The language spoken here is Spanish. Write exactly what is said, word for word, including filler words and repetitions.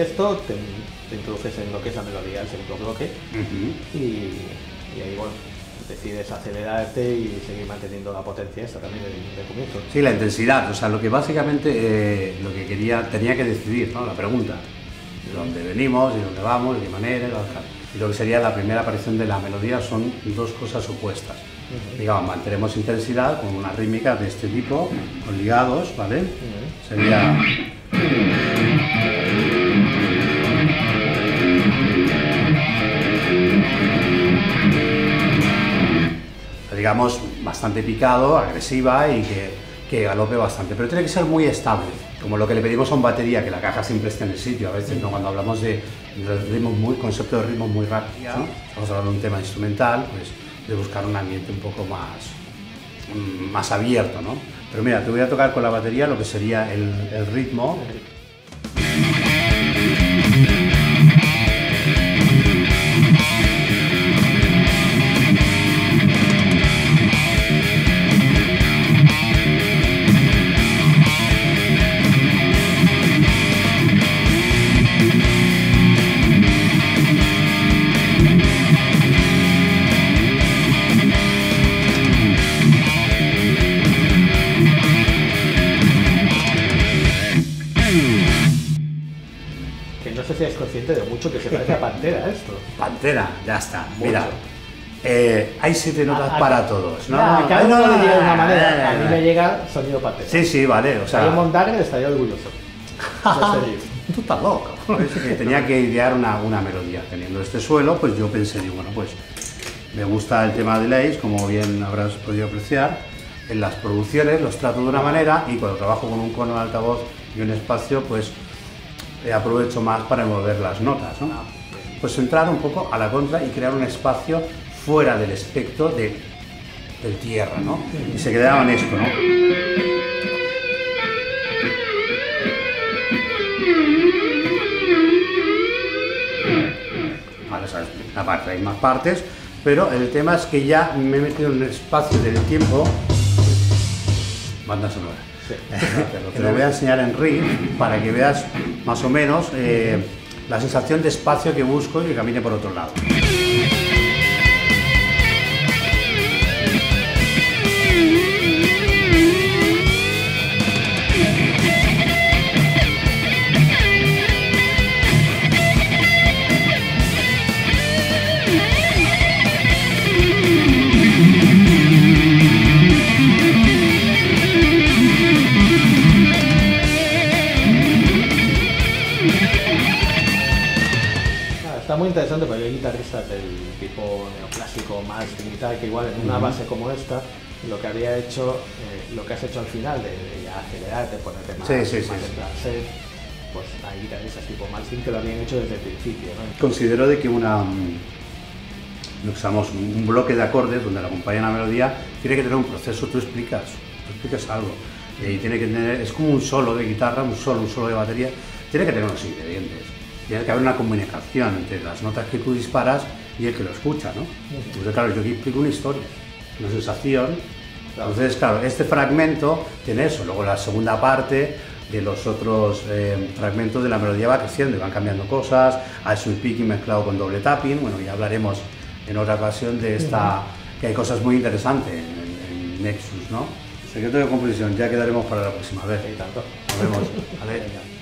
hace esto, te, te introduces en lo que es la melodía, el segundo bloque, uh-huh. y, y ahí bueno, decides acelerarte y seguir manteniendo la potencia esta también del, del comienzo. Sí, la intensidad, o sea, lo que básicamente eh, lo que quería, tenía que decidir, ¿no? La pregunta, de dónde venimos, de dónde vamos, de qué manera, y lo que sería la primera aparición de la melodía son dos cosas opuestas. Uh-huh. Digamos, mantenemos intensidad con una rítmica de este tipo, con ligados, ¿vale? Uh-huh. Sería... digamos, bastante picado, agresiva y que, que galope bastante, pero tiene que ser muy estable, como lo que le pedimos a un batería, que la caja siempre esté en el sitio, a veces, ¿no? Cuando hablamos de, de ritmos muy, concepto de ritmos muy rápidos, ¿sí? Estamos hablando de un tema instrumental, pues de buscar un ambiente un poco más, más abierto, ¿no? Pero mira, te voy a tocar con la batería lo que sería el, el ritmo. De mucho que se parece a Pantera esto. Pantera, ya está. Mucho. Mira, eh, hay siete notas a, a, para todos. No, a cada uno le llega de una manera. A mí me llega sonido Pantera. Sí, sí, vale. O sea, yo Montague estaría orgulloso. Tú estás loco. Tenía que idear una, una melodía. Teniendo este suelo, pues yo pensé, digo, bueno, pues me gusta el tema de Lays, como bien habrás podido apreciar. En las producciones los trato de una manera y cuando trabajo con un cono de altavoz y un espacio, pues aprovecho más para envolver las notas, ¿no? Pues entrar un poco a la contra y crear un espacio fuera del espectro de, del tierra, ¿no? Y se quedaba en esto, ¿no? Vale, sabes, aparte hay más partes, pero el tema es que ya me he metido en un espacio del tiempo. Banda sonora. Sí. Te lo voy a enseñar en R I F para que veas más o menos eh, la sensación de espacio que busco y que camine por otro lado. Muy interesante, porque hay guitarristas del tipo neoclásico más militar que igual en una base como esta lo que había hecho, eh, lo que has hecho al final de, de acelerarte, ponerte más, sí, sí, más sí, sí. Set, pues hay guitarristas tipo Montague que lo habían hecho desde el principio, ¿no? Considero de que una usamos un bloque de acordes donde la acompaña una melodía tiene que tener un proceso, tú explicas, tú explicas algo y tiene que tener, es como un solo de guitarra, un solo, un solo de batería, tiene que tener unos ingredientes. Tiene que haber una comunicación entre las notas que tú disparas y el que lo escucha, ¿no? Entonces, claro, yo aquí explico una historia, una sensación. Entonces, claro, este fragmento tiene eso. Luego la segunda parte de los otros eh, fragmentos de la melodía va creciendo y van cambiando cosas. Hay sweep picking mezclado con doble tapping. Bueno, ya hablaremos en otra ocasión de esta, que hay cosas muy interesantes en, en Nexus, ¿no? Secreto de composición, ya quedaremos para la próxima vez. Sí, tanto. Nos vemos. Vale.